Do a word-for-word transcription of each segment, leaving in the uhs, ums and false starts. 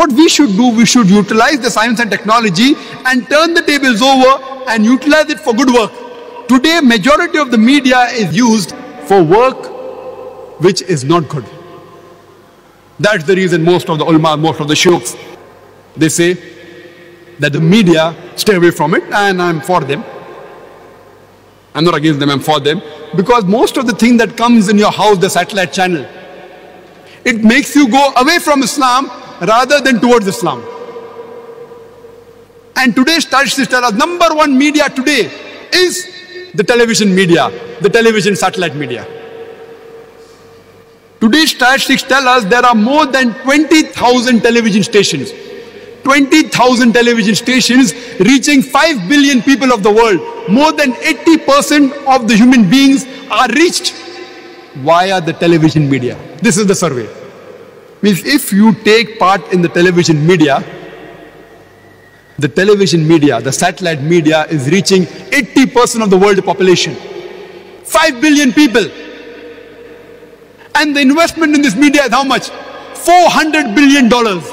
What we should do, we should utilize the science and technology and turn the tables over and utilize it for good work. Today, majority of the media is used for work which is not good. That's the reason most of the ulama, most of the shaykhs, they say that the media, stay away from it, and I'm for them. I'm not against them, I'm for them. Because most of the thing that comes in your house, the satellite channel, it makes you go away from Islam rather than towards Islam. And today's Tajistara, number one media today is the television media, the television satellite media. Today's statistics tell us there are more than twenty thousand television stations. twenty thousand television stations reaching five billion people of the world. More than eighty percent of the human beings are reached via the television media. This is the survey. Means if you take part in the television media, the television media, the satellite media is reaching eighty percent of the world population. five billion people. And the investment in this media is how much? four hundred billion dollars.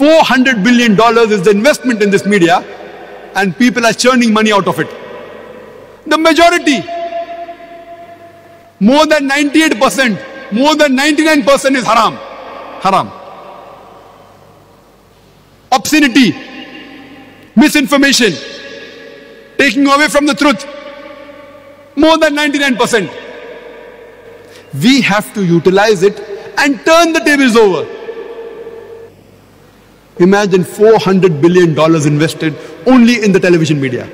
four hundred billion dollars is the investment in this media, and people are churning money out of it. The majority, more than ninety-eight percent, more than ninety-nine percent is haram. Haram. Obscenity, misinformation, taking away from the truth. More than ninety-nine percent. We have to utilize it and turn the tables over. Imagine four hundred billion dollars invested only in the television media.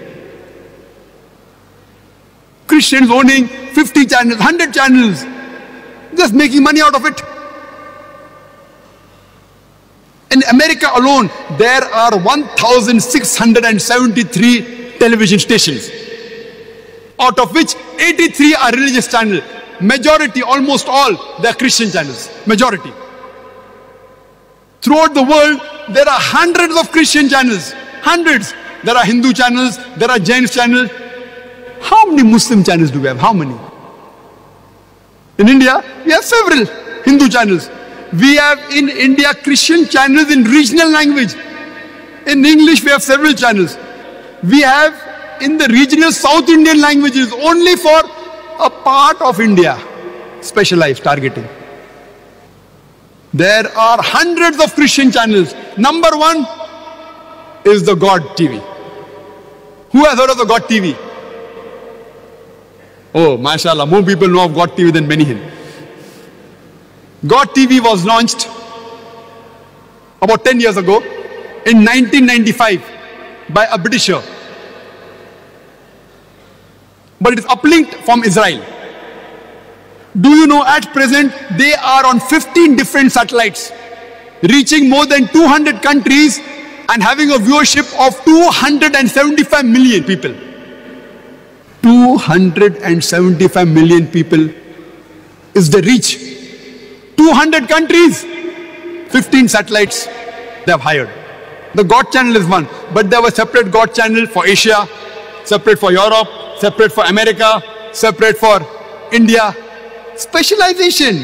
Christians owning fifty channels, one hundred channels, just making money out of it. In America alone, there are one thousand six hundred seventy-three television stations, out of which eighty-three are religious channels. Majority, almost all, they are Christian channels. Majority. Throughout the world, there are hundreds of Christian channels. Hundreds. There are Hindu channels. There are Jain channels. How many Muslim channels do we have? How many? In India, we have several Hindu channels. We have in India Christian channels in regional language. In English, we have several channels. We have in the regional South Indian languages only for a part of India, specialized targeting. There are hundreds of Christian channels. Number one is the God T V. Who has heard of the God T V? Oh, mashallah, more people know of God T V than many Hindu. God T V was launched about ten years ago in nineteen ninety-five by a Britisher. But it is uplinked from Israel. Do you know at present they are on fifteen different satellites, reaching more than two hundred countries and having a viewership of two hundred seventy-five million people. two hundred seventy-five million people is the reach. two hundred countries, fifteen satellites they have hired. The God channel is one, but there was a separate God channel for Asia, separate for Europe, separate for America, separate for India. Specialization.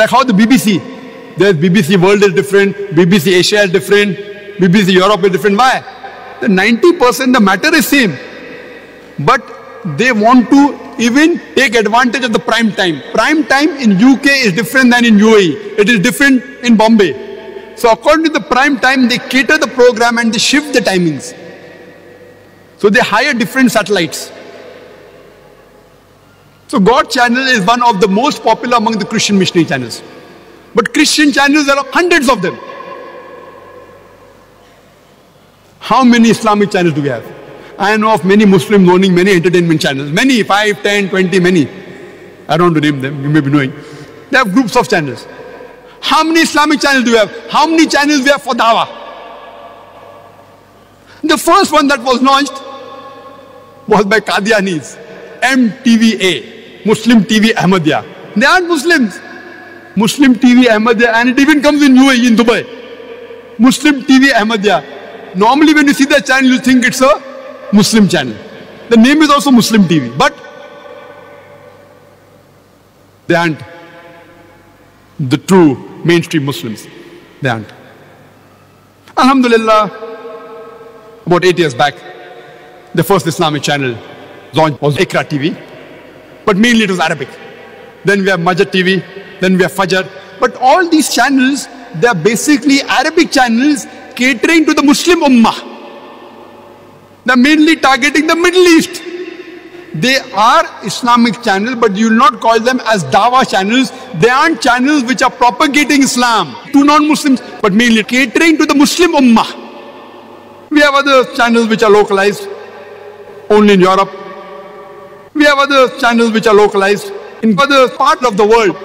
Like how the B B C, there's B B C World is different, B B C Asia is different, B B C Europe is different. Why? The ninety percent the matter is same. But they want to even take advantage of the prime time. Prime time in U K is different than in U A E. It is different in Bombay. So according to the prime time, they cater the program and they shift the timings. So they hire different satellites. So God channel is one of the most popular among the Christian missionary channels. But Christian channels, there are hundreds of them. How many Islamic channels do we have? I know of many Muslims owning many entertainment channels. Many, five, ten, twenty, many. I don't want to name them, you may be knowing. They have groups of channels. How many Islamic channels do we have? How many channels do we have for Dawah? The first one that was launched was by Qadianis, M T V A, Muslim T V Ahmadiyya. They aren't Muslims. Muslim T V Ahmadiyya, and it even comes in U A E, in Dubai. Muslim T V Ahmadiyya. Normally when you see that channel, you think it's a Muslim channel. The name is also Muslim T V, but they aren't. the true mainstream Muslims. They aren't. Alhamdulillah, about eight years back, the first Islamic channel launched was Ekra T V, but mainly it was Arabic. Then we have Majad T V, then we have Fajr. But all these channels, they are basically Arabic channels catering to the Muslim Ummah. They are mainly targeting the Middle East. They are Islamic channels, but you will not call them as Dawah channels. They aren't channels which are propagating Islam to non-Muslims, but mainly catering to the Muslim Ummah. We have other channels which are localized only in Europe. We have other channels which are localized in other parts of the world.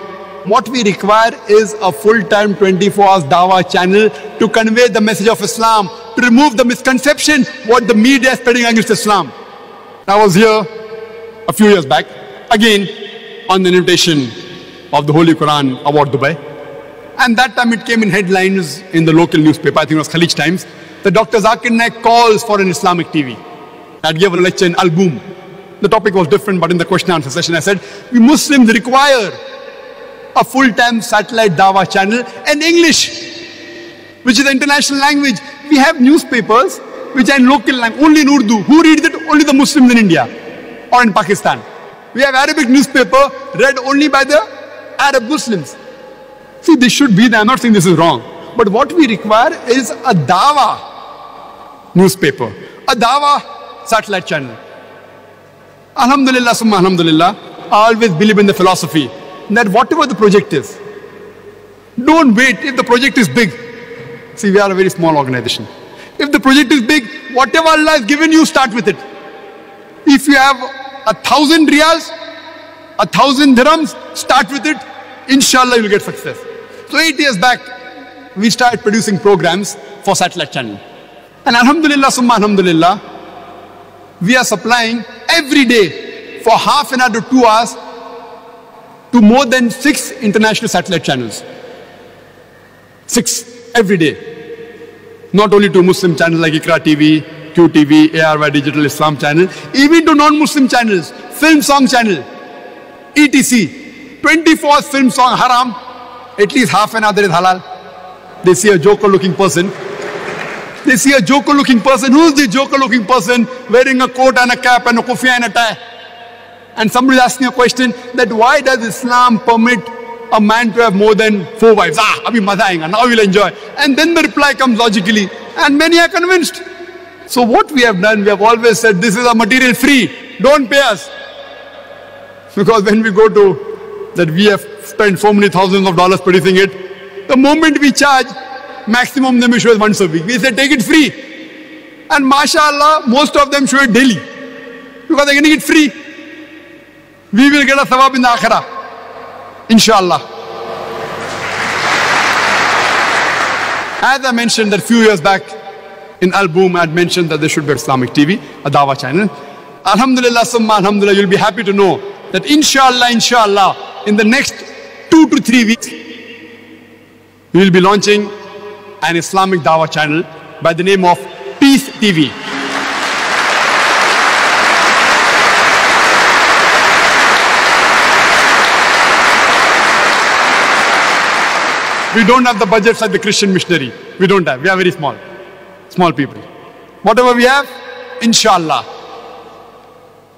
What we require is a full-time twenty-four hours Dawah channel to convey the message of Islam, to remove the misconception what the media is spreading against Islam. I was here a few years back, again on the invitation of the Holy Quran Award Dubai, and that time it came in headlines in the local newspaper, I think it was Khalij Times, that Doctor Zakir Naik calls for an Islamic T V. I gave a lecture in Al-Boom. The topic was different, but in the question and answer session I said, we Muslims require a full-time satellite Dawah channel and English, which is the international language. We have newspapers which are in local language, only in Urdu. Who reads it? Only the Muslims in India or in Pakistan. We have Arabic newspaper read only by the Arab Muslims. See, this should be there. I'm not saying this is wrong. But what we require is a Dawah newspaper, a Dawah satellite channel. Alhamdulillah, summa alhamdulillah, I always believe in the philosophy that whatever the project is, don't wait if the project is big. See, we are a very small organization. If the project is big, whatever Allah has given you, start with it. If you have a thousand riyals, a thousand dirhams, start with it. Inshallah, you'll get success. So eight years back, we started producing programs for satellite channel. And alhamdulillah, summa alhamdulillah, we are supplying every day for half an hour to two hours to more than six international satellite channels. Six every day. Not only to Muslim channels like Ekra T V, Q T V, A R Y Digital Islam channel, even to non-Muslim channels, film song channel, E T C, twenty-four film song haram, at least half an hour there is halal. They see a joker looking person. They see a joker looking person. Who is the joker looking person wearing a coat and a cap and a kufiya and a tie? And somebody is asking a question that why does Islam permit a man to have more than four wives? Ah, abhi maza aayega, now we'll enjoy. And then the reply comes logically, and many are convinced. So what we have done, we have always said, this is a material free, don't pay us. Because when we go to that, we have spent so many thousands of dollars producing it, the moment we charge, maximum them we show is once a week. We say, take it free. And mashallah, most of them show it daily, because they're getting it free. We will get a thawab in the akhirah, inshallah. As I mentioned that a few years back in Al-Boom, I had mentioned that there should be Islamic T V, a Dawah channel. Alhamdulillah, summa alhamdulillah, you'll be happy to know that inshallah, inshallah, in the next two to three weeks, we will be launching an Islamic Dawah channel by the name of Peace T V. We don't have the budgets like the Christian missionary. We don't have. We are very small. Small people. Whatever we have, inshallah.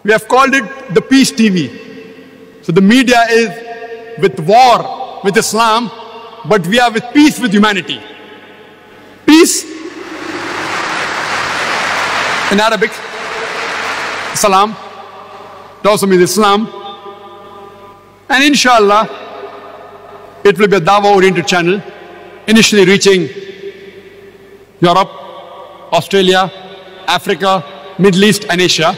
We have called it the Peace T V. So the media is with war, with Islam, but we are with peace, with humanity. Peace, in Arabic, Salam. It also means Islam. And inshallah, it will be a Dawah-oriented channel, initially reaching Europe, Australia, Africa, Middle East and Asia.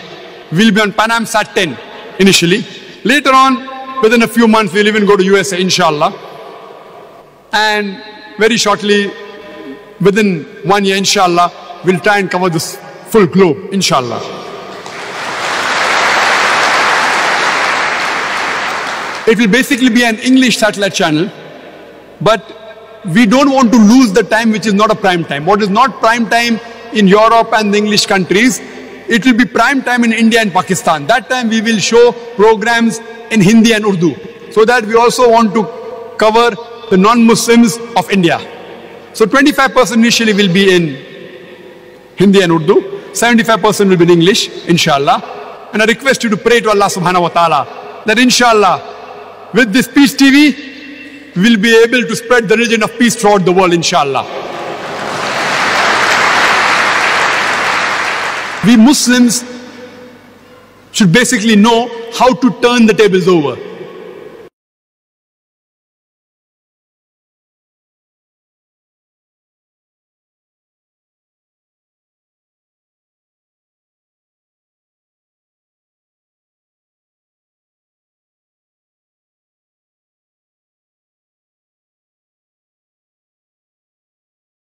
We'll be on Panam Sat ten initially. Later on, within a few months, we'll even go to U S A, inshallah. And very shortly, within one year, inshallah, we'll try and cover this full globe, inshallah. It will basically be an English satellite channel, but we don't want to lose the time which is not a prime time. What is not prime time in Europe and the English countries, it will be prime time in India and Pakistan. That time we will show programs in Hindi and Urdu, so that we also want to cover the non-Muslims of India. So twenty-five percent initially will be in Hindi and Urdu, seventy-five percent will be in English, inshallah. And I request you to pray to Allah subhanahu wa ta'ala that inshallah, with this Peace T V, we will be able to spread the religion of peace throughout the world, inshallah. We Muslims should basically know how to turn the tables over.